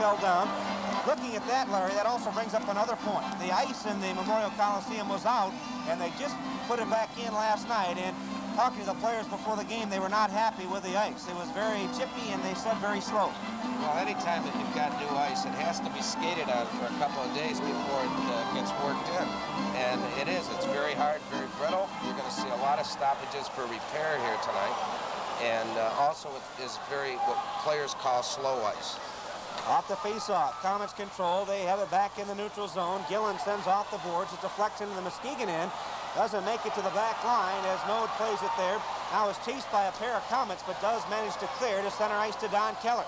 fell down. Looking at that, Larry, that also brings up another point. The ice in the Memorial Coliseum was out, and they just put it back in last night. And talking to the players before the game, they were not happy with the ice. It was very chippy, and they said very slow. Well, anytime that you've got new ice, it has to be skated on for a couple of days before it gets worked in. And it is. It's very hard, very brittle. You're going to see a lot of stoppages for repair here tonight. And also, it is very what players call slow ice. Off the face-off, Comets control. They have it back in the neutral zone. Gillen sends off the boards. It deflects into the Muskegon end. Doesn't make it to the back line as Node plays it there. Now is chased by a pair of Comets, but does manage to clear to center ice to Don Keller.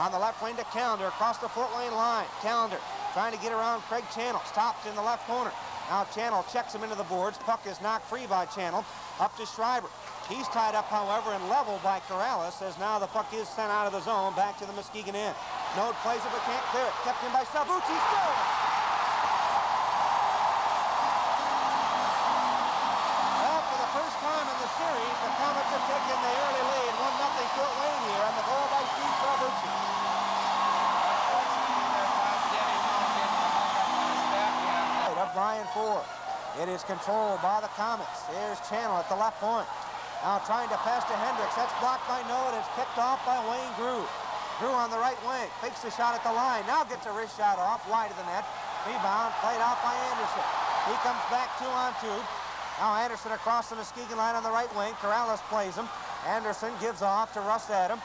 On the left lane to Callender, across the Fort Wayne line. Callender trying to get around Craig Channel. Stopped in the left corner. Now Channel checks him into the boards. Puck is knocked free by Channel. Up to Schreiber. He's tied up, however, and leveled by Karalis, as now the puck is sent out of the zone back to the Muskegon end. Node plays it, but can't clear it. Kept in by Salvucci, scores! Well, for the first time in the series, the Comets have taken the early lead, 1-0 Fort Wayne here, on the goal by Steve Salvucci. Of Brian Ford. It is controlled by the Comets. Here's Channel at the left point. Now trying to pass to Hendricks. That's blocked by Node. It's kicked off by Wayne Grouix. Grouix on the right wing. Fakes the shot at the line. Now gets a wrist shot off wide of the net. Rebound played out by Anderson. He comes back 2-on-2. Now Anderson across the Muskegon line on the right wing. Karalis plays him. Anderson gives off to Russ Adam.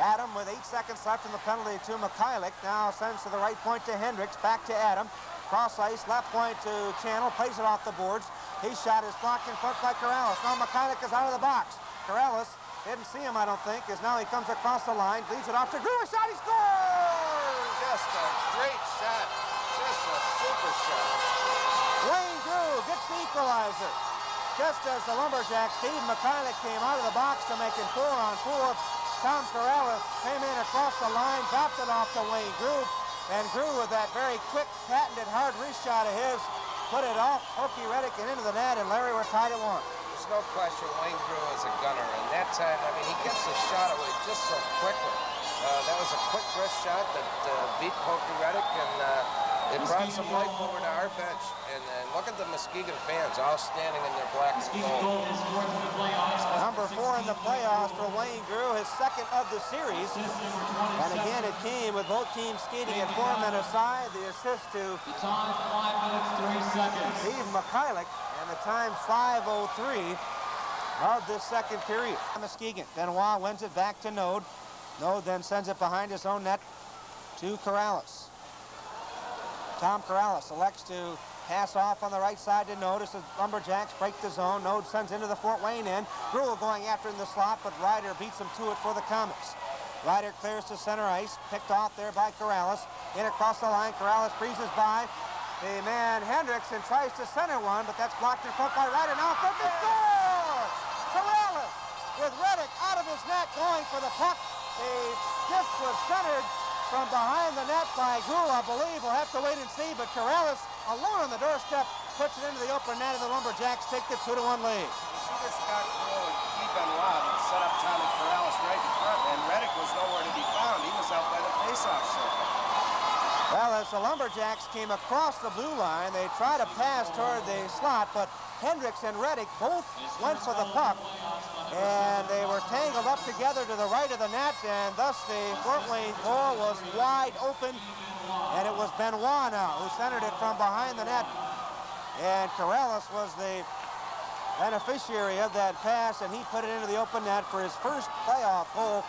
Adam with 8 seconds left in the penalty to Mikhailik. Now sends to the right point to Hendricks. Back to Adam. Cross ice, left point to Channel, plays it off the boards. His shot is blocked in front by Karalis. Now Mikhailik is out of the box. Karalis didn't see him, I don't think, as now he comes across the line, leaves it off to Grouix. Shot, he scores! Just a great shot. Just a super shot. Wayne Grouix gets the equalizer. Just as the Lumberjacks, Steve Mikhailik came out of the box to make it 4-on-4. Tom Karalis came in across the line, dropped it off to Wayne Grouix. And Grouix with that very quick, patented, hard wrist shot of his, put it off Pokey Reddick and into the net, and Larry, we're tied at 1. There's no question Wayne Grouix is a gunner, and that time, I mean, he gets the shot away just so quickly. That was a quick wrist shot that beat Pokey Reddick, and it brought some life over to our bench. And look at the Muskegon fans, all standing in their black and gold. Number 4 in the playoffs for Wayne Grouix, his second of the series. And again, it came with both teams skating at 4 minutes aside. The assist to Steve Mikhailik, and the time 5:03 of this second period. Muskegon, Benoit wins it back to Node. Node then sends it behind his own net to Karalis. Tom Karalis elects to pass off on the right side to Node as the Lumberjacks break the zone. Node sends into the Fort Wayne end. Grouix going after in the slot, but Ryder beats him to it for the Comets. Ryder clears to center ice, picked off there by Karalis. In across the line, Karalis breezes by the man Hendricks and tries to center one, but that's blocked in front by Ryder. Now, for the score! Karalis with Reddick out of his net going for the puck. The disc was centered from behind the net by Grouix, I believe. We'll have to wait and see, but Karalis alone on the doorstep puts it into the open net, and the Lumberjacks take the 2-1 lead. You see this Scott Gruhl and Guy Benoit that set up Tommy Karalis right in front, and Reddick was nowhere to be found. He was out by the face-off circle. Well, as the Lumberjacks came across the blue line, they tried to pass toward the slot, but Hendricks and Reddick both went for the puck, and they were tangled up together to the right of the net, and thus the Fort Wayne goal was wide open, and it was Benoit now who centered it from behind the net, and Karalis was the beneficiary of that pass, and he put it into the open net for his first playoff goal,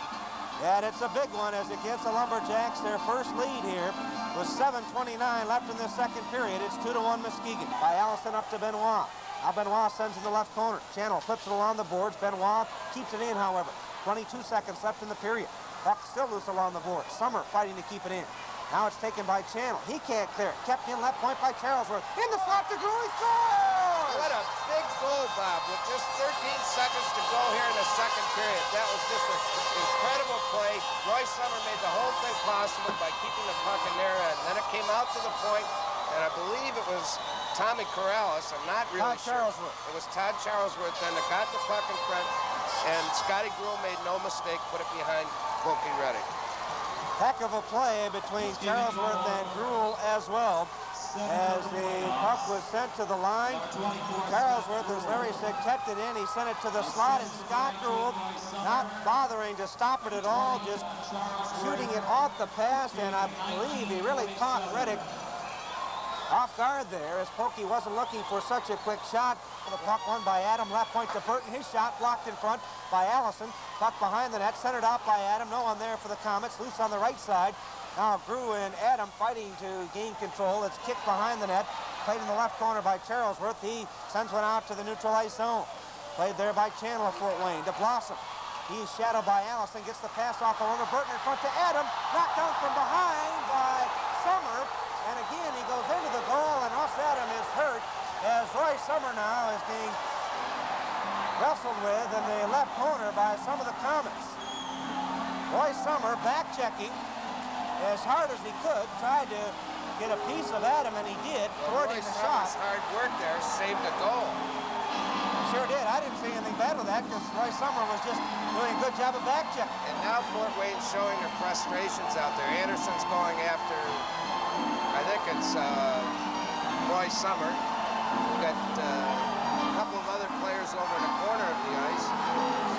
and it's a big one as it gives the Lumberjacks their first lead here with 7:29 left in the second period. It's 2-1 Muskegon by Allison up to Benoit. Now Benoit sends in the left corner. Channel flips it along the boards. Benoit keeps it in, however. 22 seconds left in the period. Puck still loose along the board. Sommer fighting to keep it in. Now it's taken by Channel. He can't clear it. Kept in left point by Charlesworth. In the slot to Grouix. Scores! What a big goal, Bob, with just 13 seconds to go here in the second period. That was just an incredible play. Roy Sommer made the whole thing possible by keeping the puck in their end. Then it came out to the point, and I believe it was Tommy Karalis, I'm not really sure. It was Todd Charlesworth then that got the puck in front, and Scotty Gruhl made no mistake, put it behind Pokey Reddick. Heck of a play between Charlesworth and Gruhl as well. As the puck was sent to the line, Charlesworth was very protected in. He sent it to the slot, and Scott Gruhl, not bothering to stop it at all, just shooting it off the pass, and I believe he really caught Reddick off guard there, as Pokey wasn't looking for such a quick shot. The puck won by Adam, left point to Burton. His shot blocked in front by Allison. Puck behind the net, centered out by Adam. No one there for the Komets. Loose on the right side. Now Gruhl and Adam fighting to gain control. It's kicked behind the net. Played in the left corner by Charlesworth. He sends one out to the neutral ice zone. Played there by Chandler, Fort Wayne, to Blossom. He's shadowed by Allison. Gets the pass off the runner. Burton in front to Adam. Knocked out from behind by Sommer. And again, he goes into the goal, and Russ Adam is hurt, as Roy Sommer now is being wrestled with in the left corner by some of the Komets. Roy Sommer back checking as hard as he could, tried to get a piece of Adam, and he did, thwarting the shot. Roy Sommer's hard work there saved a goal. Sure did. I didn't see anything bad with that, because Roy Sommer was just doing a good job of back checking. And now Fort Wayne's showing their frustrations out there. Anderson's going after, I think it's Roy Sommer. We've got a couple of other players over in the corner of the ice.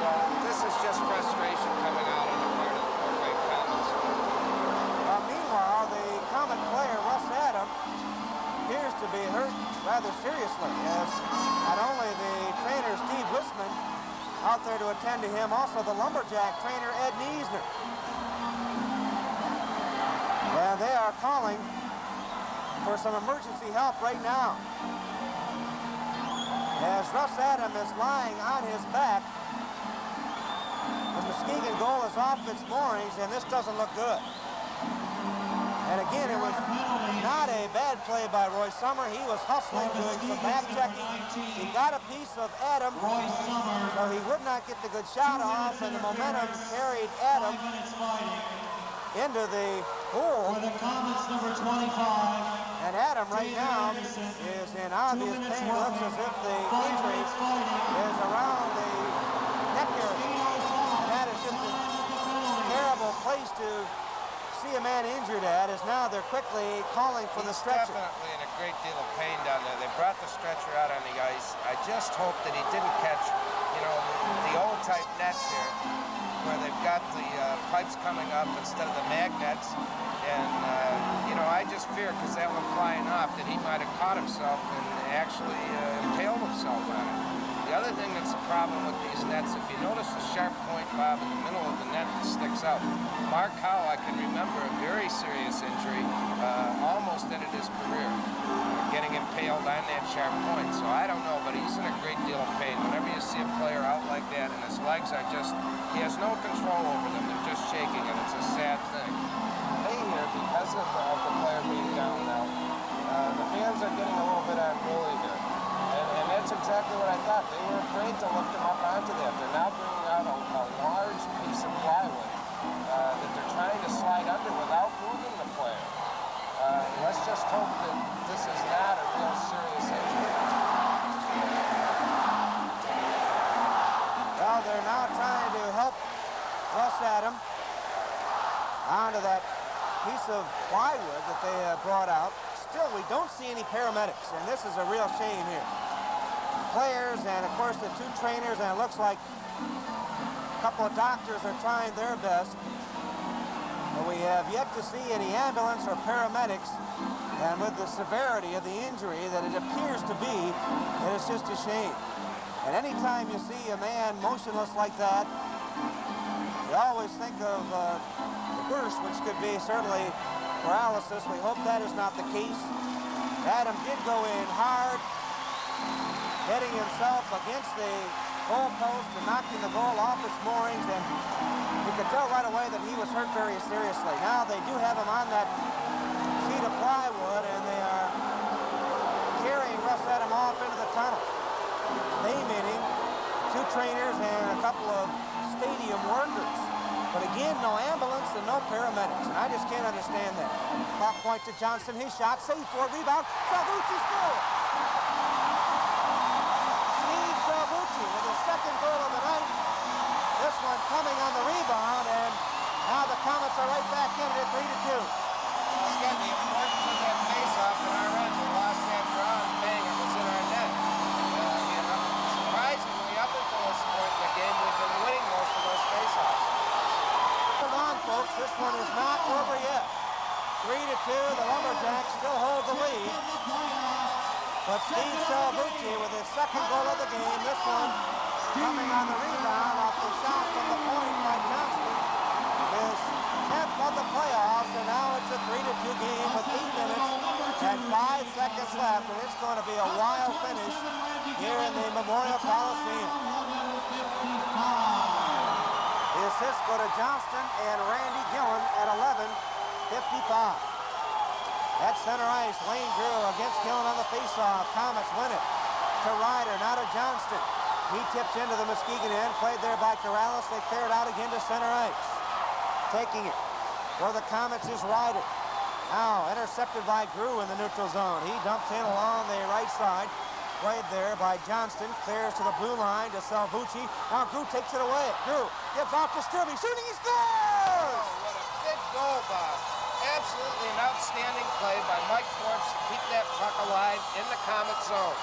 So this is just frustration coming out on the part of the Fort Wayne Komets. Meanwhile, the Comet player, Russ Adam, appears to be hurt rather seriously, as not only the trainer, Steve Wissman, out there to attend to him, also the Lumberjack trainer, Ed Niesner. And they are calling for some emergency help right now, as Russ Adam is lying on his back. The Muskegon goal is off its moorings, and this doesn't look good. And again, it was not a bad play by Roy Sommer. He was hustling, doing some back checking. He got a piece of Adam, so he would not get the good shot off, and the momentum carried Adam into the goal. For the Komets, number 25. And Adam right now is in obvious pain. Looks as if the injury is around the neck area. That is just a terrible place to see a man injured at, as now they're quickly calling for the stretcher. Definitely in a great deal of pain down there. They brought the stretcher out on the ice. I just hope that he didn't catch, you know, the old type nets here, where they've got the pipes coming up instead of the magnets. And, you know, I just fear, because that one flying off, that he might have caught himself and actually impaled himself on it. The other thing that's a problem with these nets, if you notice the sharp point, Bob, in the middle of the net that sticks out, Mark Howell, I can remember a very serious injury, almost ended his career, getting impaled on that sharp point. So I don't know, but he's in a great deal of pain. Whenever you see a player out like that, and his legs are just, he has no control over them, they're just shaking, and it's a sad thing. Because of the player being down now, the fans are getting a little bit unruly here, and that's exactly what I thought. They were afraid to lift him up onto that. They're now bringing out a large piece of plywood that they're trying to slide under without moving the player. Let's just hope that this is not a real serious injury. Well, they're now trying to help Russ Adam onto that piece of plywood that they have brought out. Still, we don't see any paramedics, and this is a real shame here. Players and, of course, the two trainers, and it looks like a couple of doctors are trying their best. But we have yet to see any ambulance or paramedics, and with the severity of the injury that it appears to be, it is just a shame. And anytime you see a man motionless like that, you always think of worst, which could be certainly paralysis. We hope that is not the case. Adam did go in hard, hitting himself against the goal post and knocking the goal off its moorings, and you could tell right away that he was hurt very seriously. Now they do have him on that sheet of plywood, and they are carrying Russ Adam off into the tunnel. They meaning two trainers and a couple of stadium workers. But again, no ambulance and no paramedics, and I just can't understand that. Clock point to Johnson, his shot, save for a rebound, Salvucci scores! Steve Salvucci with his second goal of the night. This one coming on the rebound, and Now the Comets are right back in at 3-2. Again, the importance of that face-off in our end. We lost that draw and bang, it was in our net. You know, surprisingly, up until this point in the game, we've been winning most of those face-offs. Come on, folks, this one is not over yet. 3-2, the Lumberjacks still hold the lead. But Steve Salvucci with his second goal of the game, this one coming on the rebound off the shot from the point by Johnston. His 10th of the playoffs, and now it's a 3-2 game with 8 minutes and 5 seconds left, and it's going to be a wild finish here in the Memorial Coliseum. The assists go to Johnston and Randy Gillen at 11:55. At center ice, Wayne Grouix against Gillen on the faceoff. Comets win it to Ryder, now to Johnston. He tips into the Muskegon end, played there by Karalis. They clear it out again to center ice. Taking it for the Comets is Ryder. Now intercepted by Grouix in the neutral zone. He dumps in along the right side. Played there by Johnston, clears to the blue line to Salvucci. Now Grouix takes it away. Grouix gives off to Strueby, shooting, he scores! Oh, what a big goal, Bob. Absolutely an outstanding play by Mike Forbes to keep that puck alive in the Comet zone.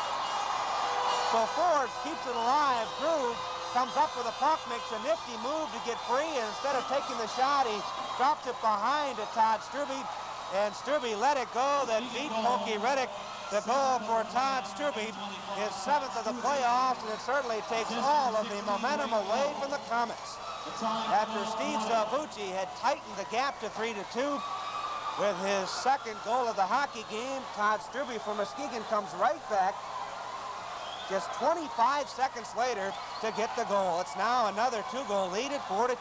So Forbes keeps it alive. Grouix comes up with a puck, makes a nifty move to get free, and instead of taking the shot, he drops it behind to Todd Strueby, and Strueby let it go. That beat Pokey Reddick. The goal for Todd Strueby, his 7th of the playoffs, and it certainly takes all of the momentum away from the Comets. After Steve Salvucci had tightened the gap to 3-2, with his second goal of the hockey game, Todd Strueby from Muskegon comes right back just 25 seconds later to get the goal. It's now another two-goal lead at 4-2.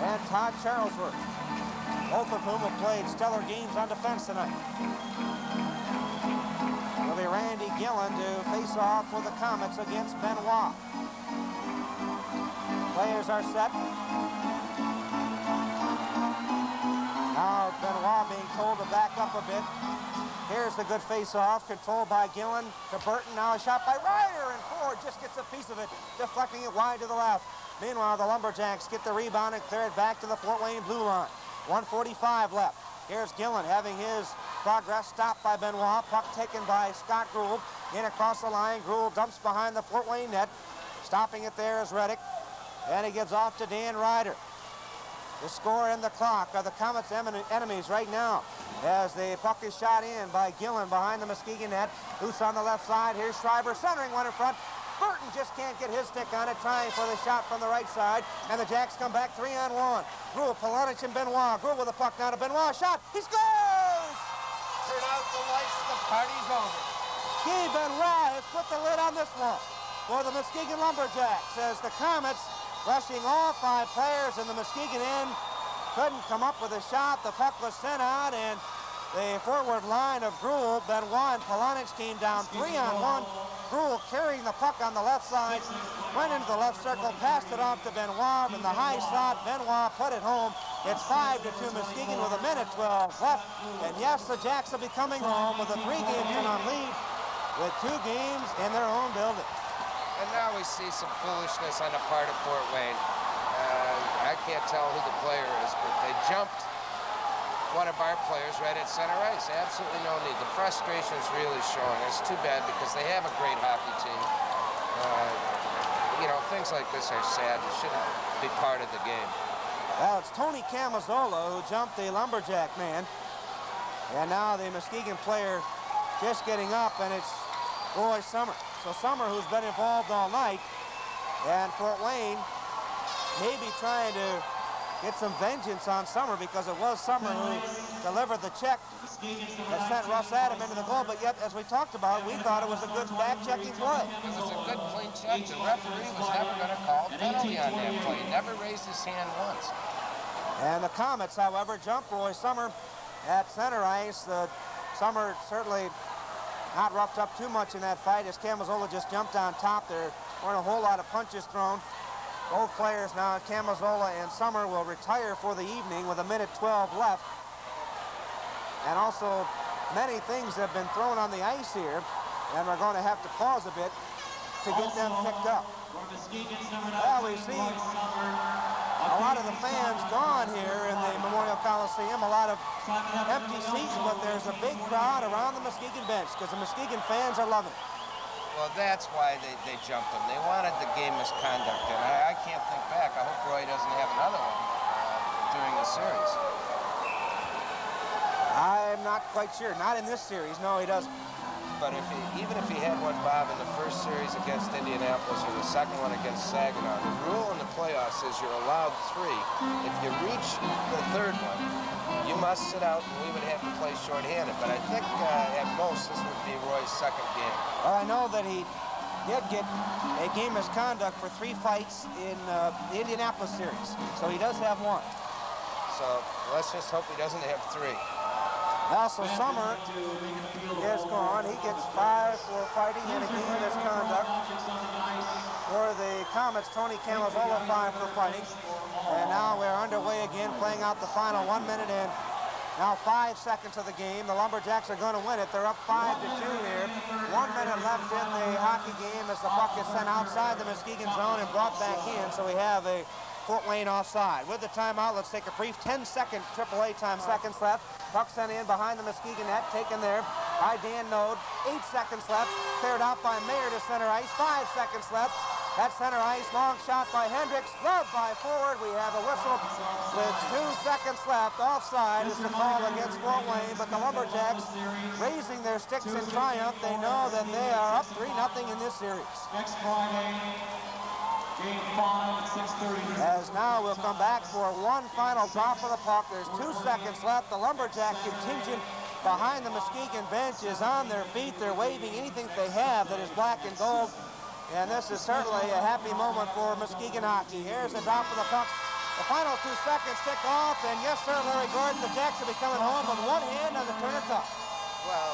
And Todd Charlesworth, both of whom have played stellar games on defense tonight. It'll be Randy Gillen to face off for the Comets against Benoit. Players are set. Now Benoit being told to back up a bit. Here's the good face-off, controlled by Gillen to Burton. Now a shot by Ryder, and Ford just gets a piece of it, deflecting it wide to the left. Meanwhile, the Lumberjacks get the rebound and clear it back to the Fort Wayne blue line. 1:45 left. Here's Gillen having his progress stopped by Benoit. Puck taken by Scott Gruhl. In across the line, Gruhl dumps behind the Fort Wayne net. Stopping it there is Reddick. And he gives off to Dan Ryder. The score and the clock are the Comets' enemies right now, as the puck is shot in by Gillen behind the Muskegon net. Loose on the left side. Here's Schreiber centering one in front. Burton just can't get his stick on it, trying for the shot from the right side. And the Jacks come back 3-on-1. Gruhl, Polonich, and Benoit. Gruhl with the puck now to Benoit. Shot. He scores! Turn out the lights. The party's over. Guy Benoit has put the lid on this one for the Muskegon Lumberjacks, as the Comets, rushing all 5 players in the Muskegon end, couldn't come up with a shot. The puck was sent out, and the forward line of Gruhl, Benoit, and Polonich came down 3-on-1. Gruhl carrying the puck on the left side, went into the left circle, passed it off to Benoit, and the high slot, Benoit put it home. It's 5-2 Muskegon with 1:12 left, and yes, the Jacks will be coming home with a 3-game lead with 2 games in their own building. And now we see some foolishness on the part of Fort Wayne. I can't tell who the player is, but they jumped one of our players right at center ice. Absolutely no need. The frustration is really showing. It's too bad, because they have a great hockey team. You know, things like this are sad and shouldn't be part of the game. Well, it's Tony Camazzola who jumped the Lumberjack man. And now the Muskegon player just getting up, and it's Roy Sommer. So Sommer, who's been involved all night, and Fort Wayne may be trying to get some vengeance on Sommer, because it was Sommer who delivered the check that sent Russ Adam into the goal. But yet, as we talked about, we thought it was a good back-checking play. It was a good clean check. The referee was never going to call a penalty on that play. He never raised his hand once. And the Comets, however, jump Roy Sommer at center ice. Sommer certainly not roughed up too much in that fight, as Camazzola just jumped on top. There weren't a whole lot of punches thrown. Both players now, Camazzola and Sommer, will retire for the evening with 1:12 left. And also, many things have been thrown on the ice here, and we're going to have to pause a bit to get them picked up. Well, we see a lot of the fans gone here in the Memorial Coliseum, a lot of empty seats, but there's a big crowd around the Muskegon bench because the Muskegon fans are loving it. Well, that's why they jumped him. They wanted the game misconduct, and I can't think back. I hope Roy doesn't have another one during the series. I'm not quite sure. Not in this series. No, he doesn't. But if he, even if he had one, Bob, in the first series against Indianapolis or the second one against Saginaw, the rule in the playoffs is you're allowed three. If you reach the third one, you must sit out, and we would have to play shorthanded. But I think at most this would be Roy's second game. Well, I know that he did get a game misconduct for three fights in the Indianapolis series, so he does have one. So let's just hope he doesn't have three. Also, Sommer is gone. He gets 5 for fighting and a game misconduct. For the Comets, Tony Camizola 5 for fighting. And now we're underway again, playing out the final 1 minute and now 5 seconds of the game. The Lumberjacks are going to win it. They're up 5-2 here. 1 minute left in the hockey game as the puck is sent outside the Muskegon zone and brought back in. So we have a Fort Wayne offside. With the timeout, let's take a brief 10-second AAA time, seconds left. Puck sent in behind the Muskegon net, taken there by Dan Node. 8 seconds left, cleared out by Mayer to center ice. 5 seconds left, at center ice, long shot by Hendricks, gloved by Ford. We have a whistle with 2 seconds left. Offside is the call against Fort Wayne, but the Lumberjacks raising their sticks in triumph. They know that they are up 3-0 in this series. Next Friday. As now we'll come back for one final drop of the puck. There's 2 seconds left. The Lumberjack contingent behind the Muskegon bench is on their feet. They're waving anything they have that is black and gold. And this is certainly a happy moment for Muskegon hockey. Here's a drop of the puck. The final 2 seconds tick off. And yes, sir, Larry Gordon, the Jacks will be coming home with one hand on the Turner Cup. Well,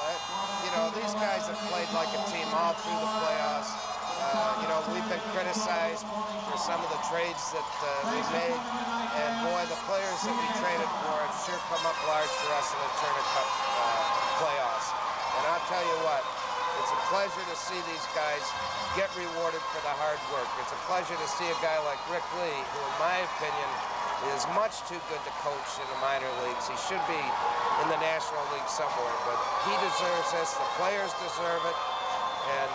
you know, these guys have played like a team all through the playoffs. You know, we've been criticized for some of the trades that we made, and boy, the players that we traded for have sure come up large for us in the Turner Cup playoffs. And I'll tell you what, it's a pleasure to see these guys get rewarded for the hard work. It's a pleasure to see a guy like Rick Lee, who, in my opinion, is much too good to coach in the minor leagues. He should be in the National League somewhere, but he deserves this. The players deserve it, and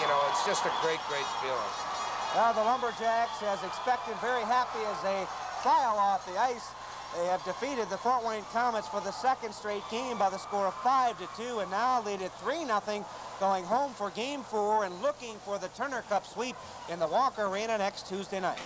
you know, it's just a great, great feeling. Well, the Lumberjacks, as expected, very happy as they file off the ice. They have defeated the Fort Wayne Komets for the second straight game by the score of 5-2, and now lead at 3-0, going home for Game 4 and looking for the Turner Cup sweep in the Walker Arena next Tuesday night.